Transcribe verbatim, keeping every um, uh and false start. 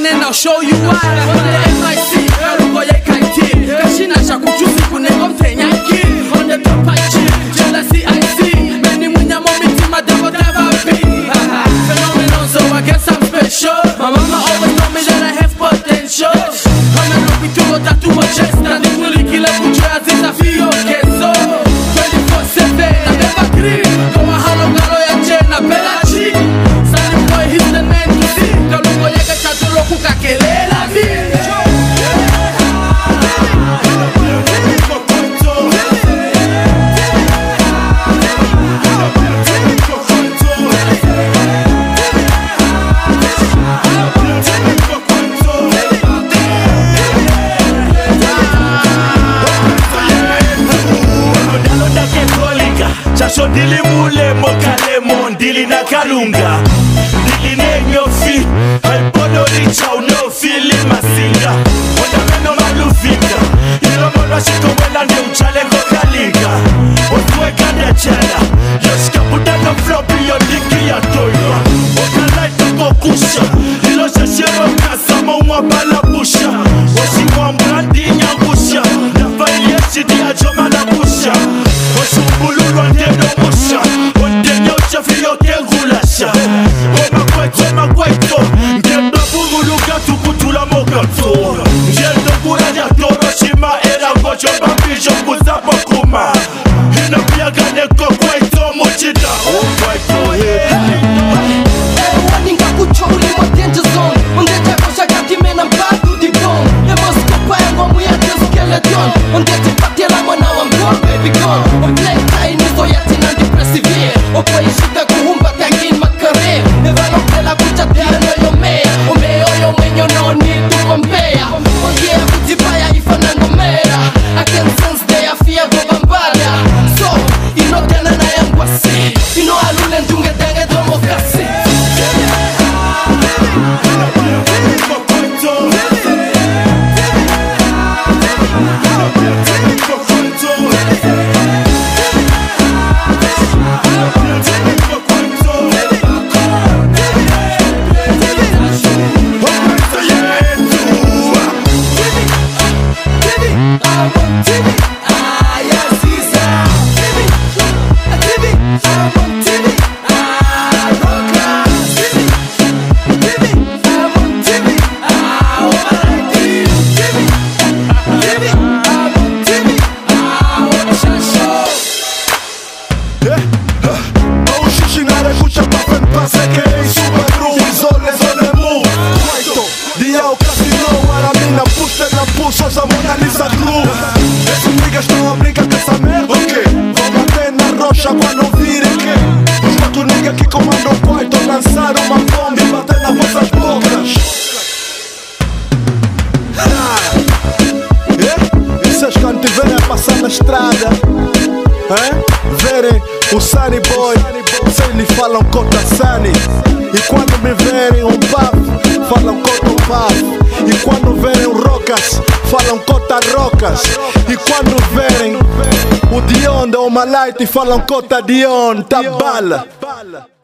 I'll show you why. On the M I C, girl, boy, I can't kill. Kashina shakuchusi kunengomte nyaki. On the top I chill, jealousy I see. Many munya momiti, my devil never be. Phenomenon, so I guess I'm special. My mama always told me that I have potential. When I don't be too much, I too much chest. And this will kill a butcher, I think I feel okay, so twenty-four seven, I never grieve. Go a hollow, galo, ya chen, I bella cheat. Sunny boy, he's the man to see. Galu boy, I can't do loco, I can't. Dili mule moka lemon, dili na kalunga, dili nenyofi, haipodo richa unofili masinga. Wanda meno malufinga, ilo mwana shikomwela ne uchale kokaliga. Otwe kanda chala, yoshika putaka flopi yodiki ya toyo. Wanda laito kokusha, ilo shashiro kasa maumwa bala busha. Washikuwa mbrandi nyangusha, nafaili yeshi diya joma la busha. Washukulu wandeno o Sunny Boy, vocês lhe falam contra Sunny. E quando me verem Om'puff, falam contra Om'puff. E quando verem o Rockaz, falam contra Rockaz. E quando verem o Dionda ou Malite, falam contra Dion, tá bala.